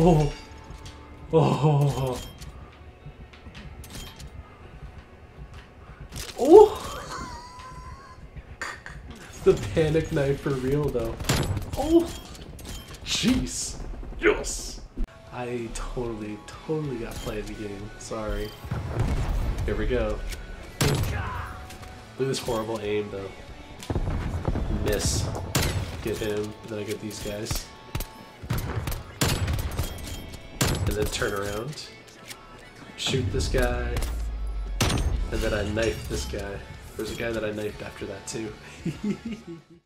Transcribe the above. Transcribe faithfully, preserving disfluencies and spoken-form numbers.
Oh. Oh. Oh. It's the panic knife for real though. Oh. Jeez. Yes. I totally, totally got played the game. Sorry. Here we go. Lose horrible aim though. Miss. Get him, then I get these guys. And then turn around. Shoot this guy. And then I knife this guy. There's a guy that I knifed after that too.